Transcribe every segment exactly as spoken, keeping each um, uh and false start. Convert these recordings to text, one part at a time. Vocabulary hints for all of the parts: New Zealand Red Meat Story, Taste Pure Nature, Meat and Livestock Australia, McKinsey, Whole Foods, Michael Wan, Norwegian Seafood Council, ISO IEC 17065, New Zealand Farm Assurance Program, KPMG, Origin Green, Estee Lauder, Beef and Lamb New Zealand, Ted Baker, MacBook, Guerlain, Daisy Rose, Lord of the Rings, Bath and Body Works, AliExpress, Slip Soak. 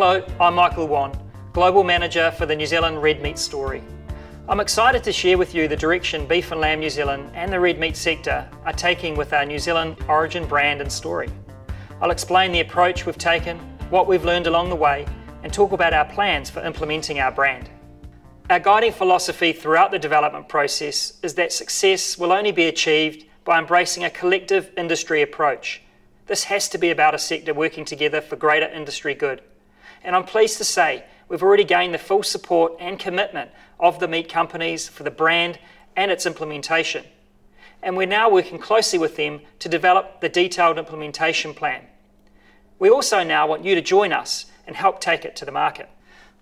Hello, I'm Michael Wan, Global Manager for the New Zealand Red Meat Story. I'm excited to share with you the direction Beef and Lamb New Zealand and the red meat sector are taking with our New Zealand origin brand and story. I'll explain the approach we've taken, what we've learned along the way, and talk about our plans for implementing our brand. Our guiding philosophy throughout the development process is that success will only be achieved by embracing a collective industry approach. This has to be about a sector working together for greater industry good. And I'm pleased to say we've already gained the full support and commitment of the meat companies for the brand and its implementation. And we're now working closely with them to develop the detailed implementation plan. We also now want you to join us and help take it to the market.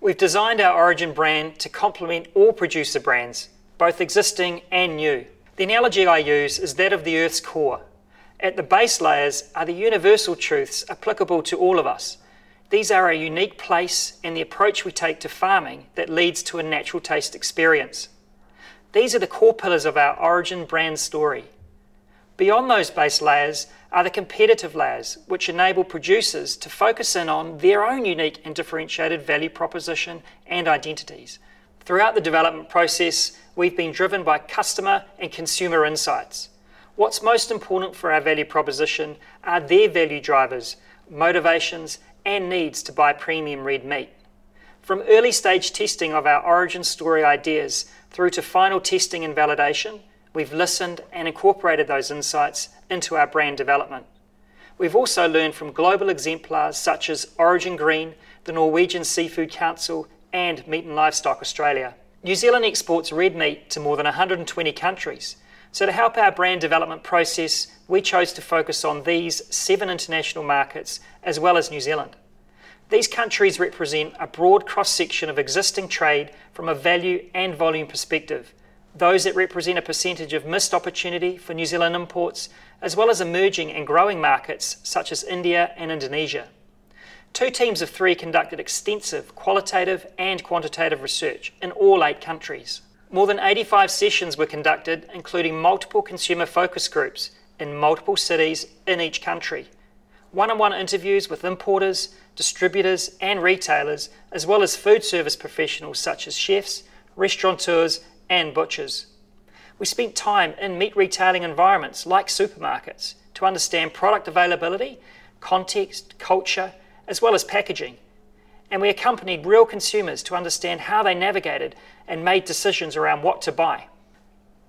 We've designed our origin brand to complement all producer brands, both existing and new. The analogy I use is that of the Earth's core. At the base layers are the universal truths applicable to all of us. These are a unique place and the approach we take to farming that leads to a natural taste experience. These are the core pillars of our origin brand story. Beyond those base layers are the competitive layers, which enable producers to focus in on their own unique and differentiated value proposition and identities. Throughout the development process, we've been driven by customer and consumer insights. What's most important for our value proposition are their value drivers, motivations, and needs to buy premium red meat. From early stage testing of our origin story ideas through to final testing and validation, we've listened and incorporated those insights into our brand development. We've also learned from global exemplars such as Origin Green, the Norwegian Seafood Council, and Meat and Livestock Australia. New Zealand exports red meat to more than one hundred twenty countries. So to help our brand development process, we chose to focus on these seven international markets as well as New Zealand. These countries represent a broad cross-section of existing trade from a value and volume perspective, those that represent a percentage of missed opportunity for New Zealand imports, as well as emerging and growing markets such as India and Indonesia. Two teams of three conducted extensive qualitative and quantitative research in all eight countries. More than eighty-five sessions were conducted, including multiple consumer focus groups in multiple cities in each country, one-on-one interviews with importers, distributors and retailers, as well as food service professionals such as chefs, restaurateurs and butchers. We spent time in meat retailing environments like supermarkets to understand product availability, context, culture, as well as packaging. And we accompanied real consumers to understand how they navigated and made decisions around what to buy.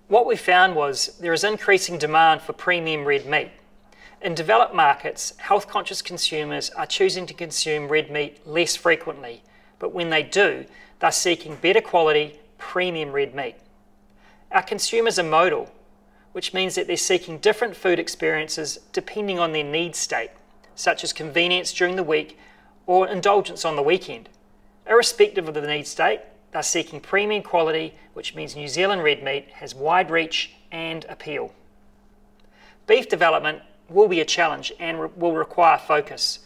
What we found was there is increasing demand for premium red meat. In developed markets, health-conscious consumers are choosing to consume red meat less frequently, but when they do, they're seeking better quality, premium red meat. Our consumers are modal, which means that they're seeking different food experiences depending on their need state, such as convenience during the week or indulgence on the weekend. Irrespective of the need state, they're seeking premium quality, which means New Zealand red meat has wide reach and appeal. Beef development will be a challenge and re- will require focus.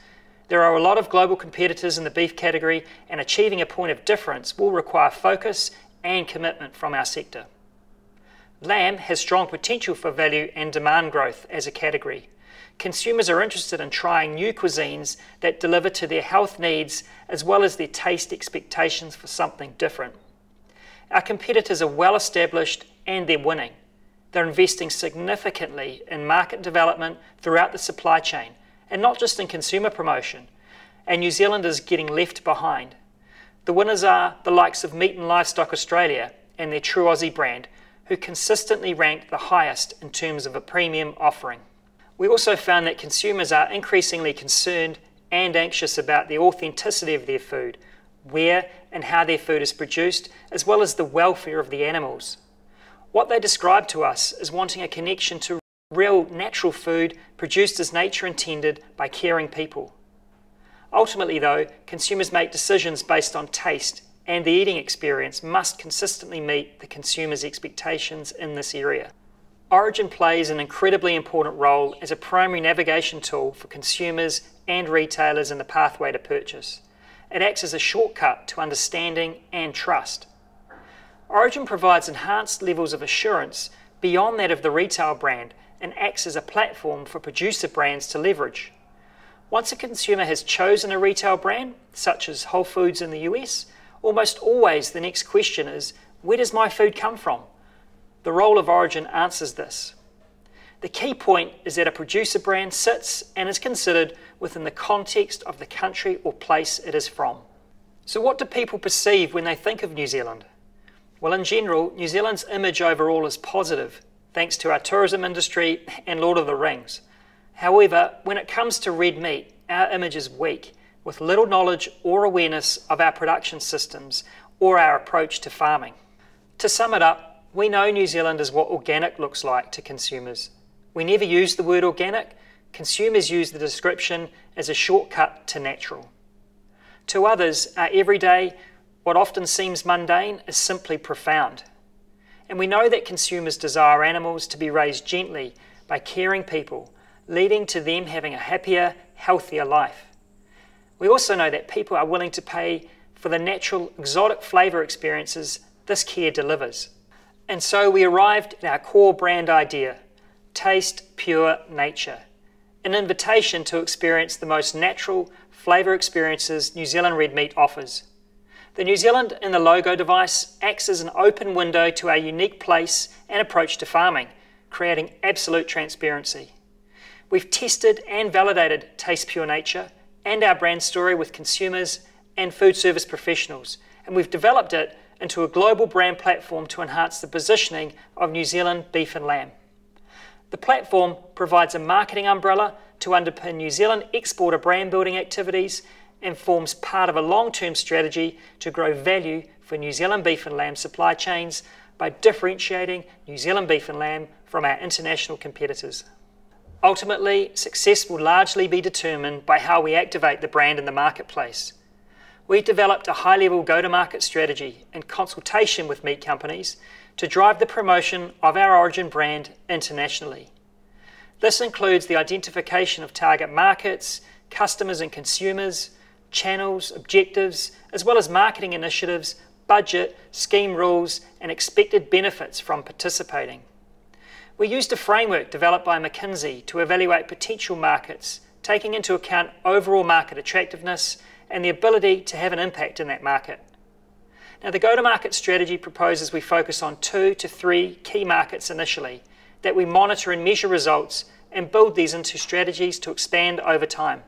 There are a lot of global competitors in the beef category, and achieving a point of difference will require focus and commitment from our sector. Lamb has strong potential for value and demand growth as a category. Consumers are interested in trying new cuisines that deliver to their health needs as well as their taste expectations for something different. Our competitors are well established and they're winning. They're investing significantly in market development throughout the supply chain and not just in consumer promotion. And New Zealand is getting left behind. The winners are the likes of Meat and Livestock Australia and their True Aussie brand, who consistently rank the highest in terms of a premium offering. We also found that consumers are increasingly concerned and anxious about the authenticity of their food, where and how their food is produced, as well as the welfare of the animals. What they describe to us is wanting a connection to real natural food produced as nature intended by caring people. Ultimately though, consumers make decisions based on taste, and the eating experience must consistently meet the consumer's expectations in this area. Origin plays an incredibly important role as a primary navigation tool for consumers and retailers in the pathway to purchase. It acts as a shortcut to understanding and trust. Origin provides enhanced levels of assurance beyond that of the retail brand and acts as a platform for producer brands to leverage. Once a consumer has chosen a retail brand, such as Whole Foods in the U S, almost always the next question is, where does my food come from? The role of origin answers this. The key point is that a producer brand sits and is considered within the context of the country or place it is from. So what do people perceive when they think of New Zealand? Well, in general, New Zealand's image overall is positive, thanks to our tourism industry and Lord of the Rings. However, when it comes to red meat, our image is weak, with little knowledge or awareness of our production systems or our approach to farming. To sum it up, we know New Zealand is what organic looks like to consumers. We never use the word organic. Consumers use the description as a shortcut to natural. To others, our everyday, what often seems mundane, is simply profound. And we know that consumers desire animals to be raised gently by caring people, leading to them having a happier, healthier life. We also know that people are willing to pay for the natural, exotic flavour experiences this care delivers. And so we arrived at our core brand idea, Taste Pure Nature, an invitation to experience the most natural flavour experiences New Zealand Red Meat offers. The New Zealand in the logo device acts as an open window to our unique place and approach to farming, creating absolute transparency. We've tested and validated Taste Pure Nature and our brand story with consumers and food service professionals, and we've developed it into a global brand platform to enhance the positioning of New Zealand beef and lamb. The platform provides a marketing umbrella to underpin New Zealand exporter brand building activities and forms part of a long-term strategy to grow value for New Zealand beef and lamb supply chains by differentiating New Zealand beef and lamb from our international competitors. Ultimately, success will largely be determined by how we activate the brand in the marketplace. We've developed a high-level go-to-market strategy in consultation with meat companies to drive the promotion of our origin brand internationally. This includes the identification of target markets, customers and consumers, channels, objectives, as well as marketing initiatives, budget, scheme rules, and expected benefits from participating. We used a framework developed by McKinsey to evaluate potential markets, taking into account overall market attractiveness and the ability to have an impact in that market. Now, the go-to-market strategy proposes we focus on two to three key markets initially, that we monitor and measure results and build these into strategies to expand over time.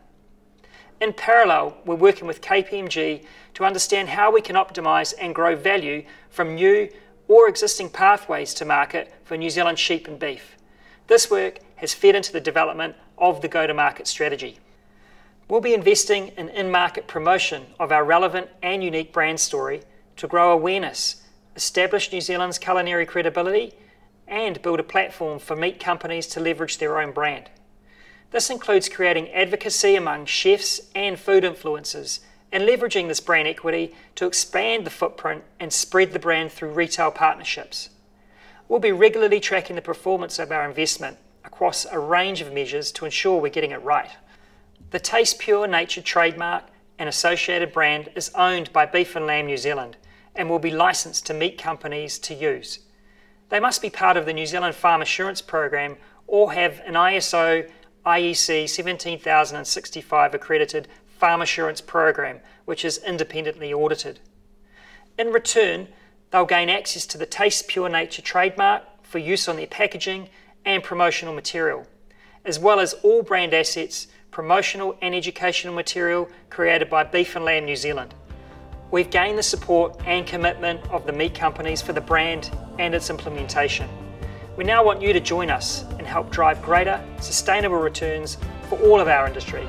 In parallel, we're working with K P M G to understand how we can optimise and grow value from new or existing pathways to market for New Zealand sheep and beef. This work has fed into the development of the go-to-market strategy. We'll be investing in in-market promotion of our relevant and unique brand story to grow awareness, establish New Zealand's culinary credibility, and build a platform for meat companies to leverage their own brand. This includes creating advocacy among chefs and food influencers, and leveraging this brand equity to expand the footprint and spread the brand through retail partnerships. We'll be regularly tracking the performance of our investment across a range of measures to ensure we're getting it right. The Taste Pure Nature trademark and associated brand is owned by Beef and Lamb New Zealand and will be licensed to meat companies to use. They must be part of the New Zealand Farm Assurance Program or have an I S O I E C seventeen thousand sixty-five accredited Farm Assurance Program, which is independently audited. In return, they'll gain access to the Taste Pure Nature trademark for use on their packaging and promotional material, as well as all brand assets, promotional and educational material created by Beef and Lamb New Zealand. We've gained the support and commitment of the meat companies for the brand and its implementation. We now want you to join us and help drive greater, sustainable returns for all of our industry.